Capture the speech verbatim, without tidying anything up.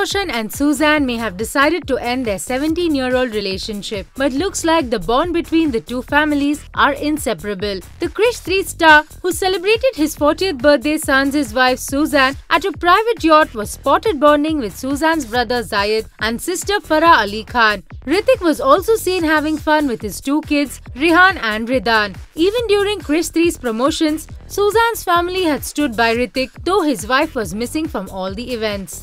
Roshan and Sussanne may have decided to end their seventeen-year-old relationship, but looks like the bond between the two families are inseparable. The Krrish three star, who celebrated his fortieth birthday sans his wife Sussanne at a private yacht, was spotted bonding with Sussanne's brother Zayed and sister Farah Ali Khan. Hrithik was also seen having fun with his two kids, Rihaan and Ridhaan. Even during Krrish three's promotions, Sussanne's family had stood by Hrithik, though his wife was missing from all the events.